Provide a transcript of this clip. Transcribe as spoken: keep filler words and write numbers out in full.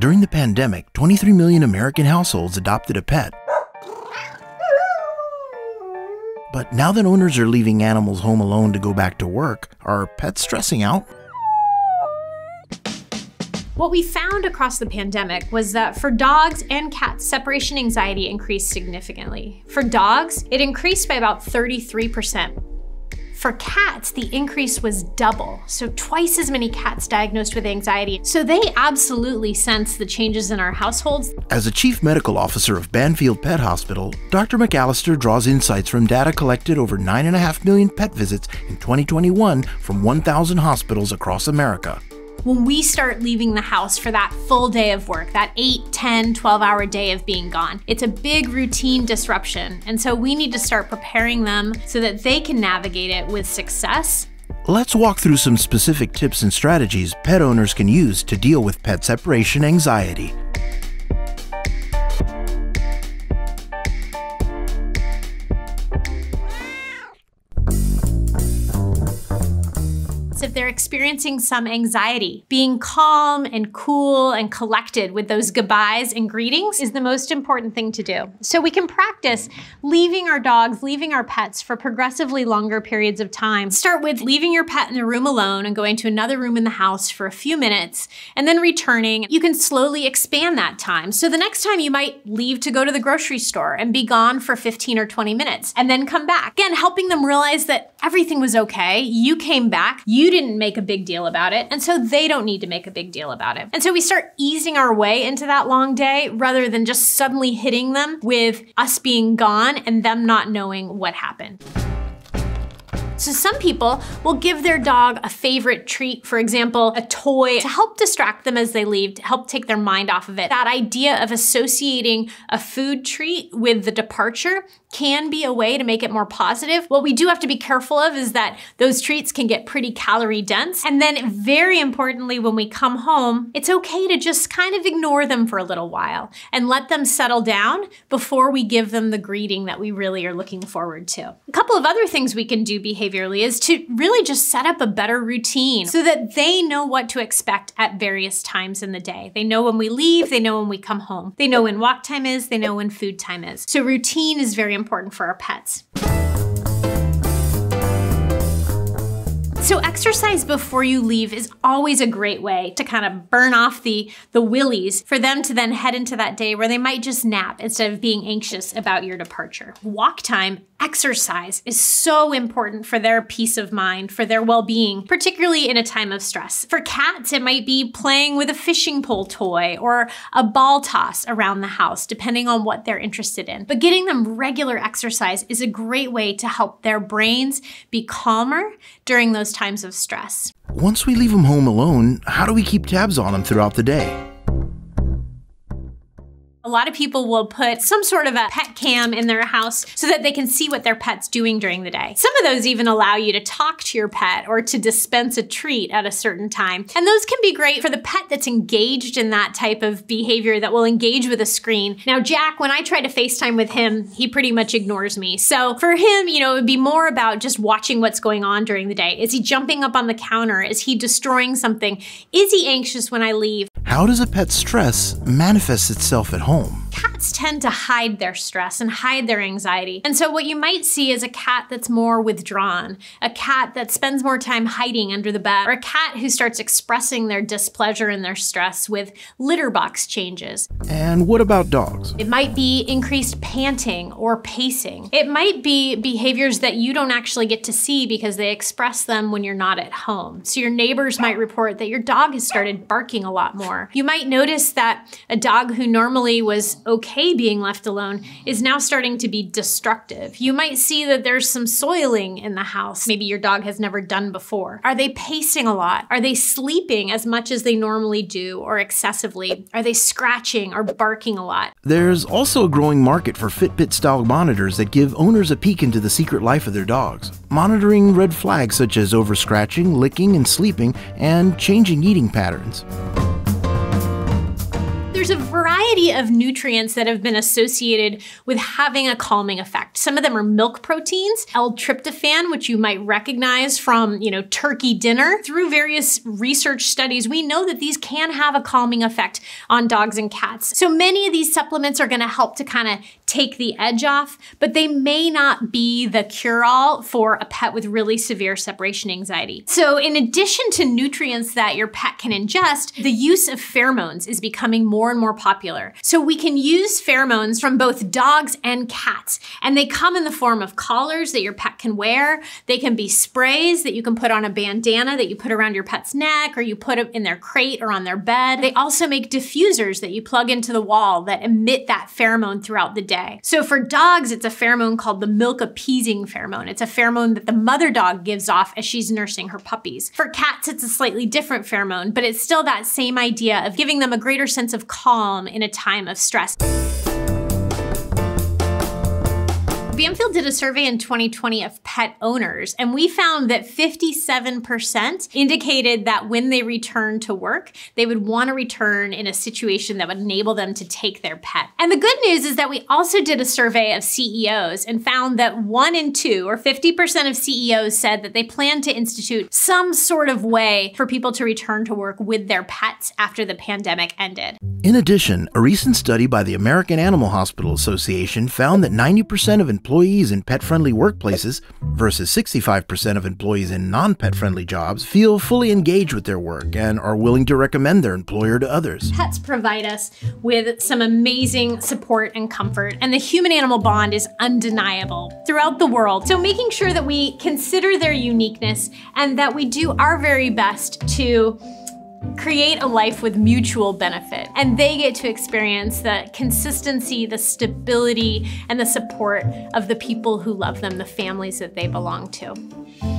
During the pandemic, twenty-three million American households adopted a pet. But now that owners are leaving animals home alone to go back to work, are pets stressing out? What we found across the pandemic was that for dogs and cats, separation anxiety increased significantly. For dogs, it increased by about thirty-three percent. For cats, the increase was double, so twice as many cats diagnosed with anxiety. So they absolutely sense the changes in our households. As a chief medical officer of Banfield Pet Hospital, Doctor McAllister draws insights from data collected over nine point five million pet visits in twenty twenty-one from one thousand hospitals across America. When we start leaving the house for that full day of work, that eight, ten, twelve hour day of being gone, it's a big routine disruption. And so we need to start preparing them so that they can navigate it with success. Let's walk through some specific tips and strategies pet owners can use to deal with pet separation anxiety. If they're experiencing some anxiety, being calm and cool and collected with those goodbyes and greetings is the most important thing to do. So we can practice leaving our dogs, leaving our pets for progressively longer periods of time. Start with leaving your pet in the room alone and going to another room in the house for a few minutes and then returning. You can slowly expand that time. So the next time you might leave to go to the grocery store and be gone for fifteen or twenty minutes and then come back. Again, helping them realize that everything was okay. You came back. You didn't make a big deal about it, and so they don't need to make a big deal about it. And so we start easing our way into that long day rather than just suddenly hitting them with us being gone and them not knowing what happened. So some people will give their dog a favorite treat, for example, a toy, to help distract them as they leave, to help take their mind off of it. That idea of associating a food treat with the departure can be a way to make it more positive. What we do have to be careful of is that those treats can get pretty calorie dense. And then very importantly, when we come home, it's okay to just kind of ignore them for a little while and let them settle down before we give them the greeting that we really are looking forward to. A couple of other things we can do behaviorally is to really just set up a better routine so that they know what to expect at various times in the day. They know when we leave, they know when we come home, they know when walk time is, they know when food time is. So routine is very important for our pets. So exercise before you leave is always a great way to kind of burn off the, the willies for them to then head into that day where they might just nap instead of being anxious about your departure. Walk time exercise is so important for their peace of mind, for their well-being, particularly in a time of stress. For cats, it might be playing with a fishing pole toy or a ball toss around the house, depending on what they're interested in. But getting them regular exercise is a great way to help their brains be calmer during those times of stress. Once we leave them home alone, how do we keep tabs on them throughout the day? A lot of people will put some sort of a pet cam in their house so that they can see what their pet's doing during the day. Some of those even allow you to talk to your pet or to dispense a treat at a certain time. And those can be great for the pet that's engaged in that type of behavior that will engage with a screen. Now, Jack, when I try to FaceTime with him, he pretty much ignores me. So for him, you know, it would be more about just watching what's going on during the day. Is he jumping up on the counter? Is he destroying something? Is he anxious when I leave? How does a pet's stress manifest itself at home? Cats tend to hide their stress and hide their anxiety. And so what you might see is a cat that's more withdrawn, a cat that spends more time hiding under the bed, or a cat who starts expressing their displeasure and their stress with litter box changes. And what about dogs? It might be increased panting or pacing. It might be behaviors that you don't actually get to see because they express them when you're not at home. So your neighbors might report that your dog has started barking a lot more. You might notice that a dog who normally was okay being left alone is now starting to be destructive. You might see that there's some soiling in the house maybe your dog has never done before. Are they pacing a lot? Are they sleeping as much as they normally do or excessively? Are they scratching or barking a lot? There's also a growing market for Fitbit-style monitors that give owners a peek into the secret life of their dogs, monitoring red flags such as over-scratching, licking and sleeping, and changing eating patterns. there's a variety of nutrients that have been associated with having a calming effect. Some of them are milk proteins, L tryptophan, which you might recognize from, you know, turkey dinner. Through various research studies, we know that these can have a calming effect on dogs and cats. So many of these supplements are going to help to kind of take the edge off, but they may not be the cure-all for a pet with really severe separation anxiety. So in addition to nutrients that your pet can ingest, the use of pheromones is becoming more and more popular. So we can use pheromones from both dogs and cats, and they come in the form of collars that your pet can wear. They can be sprays that you can put on a bandana that you put around your pet's neck, or you put it in their crate or on their bed. They also make diffusers that you plug into the wall that emit that pheromone throughout the day. So for dogs, it's a pheromone called the milk appeasing pheromone. It's a pheromone that the mother dog gives off as she's nursing her puppies. For cats, it's a slightly different pheromone, but it's still that same idea of giving them a greater sense of calm in a time of stress. Banfield did a survey in twenty twenty of pet owners, and we found that fifty-seven percent indicated that when they return to work, they would want to return in a situation that would enable them to take their pet. And the good news is that we also did a survey of C E Os and found that one in two, or fifty percent of C E Os, said that they plan to institute some sort of way for people to return to work with their pets after the pandemic ended. In addition, a recent study by the American Animal Hospital Association found that ninety percent of employees Employees in pet-friendly workplaces versus sixty-five percent of employees in non-pet-friendly jobs feel fully engaged with their work and are willing to recommend their employer to others. Pets provide us with some amazing support and comfort, and the human-animal bond is undeniable throughout the world. So making sure that we consider their uniqueness and that we do our very best to create a life with mutual benefit. And they get to experience the consistency, the stability, and the support of the people who love them, the families that they belong to.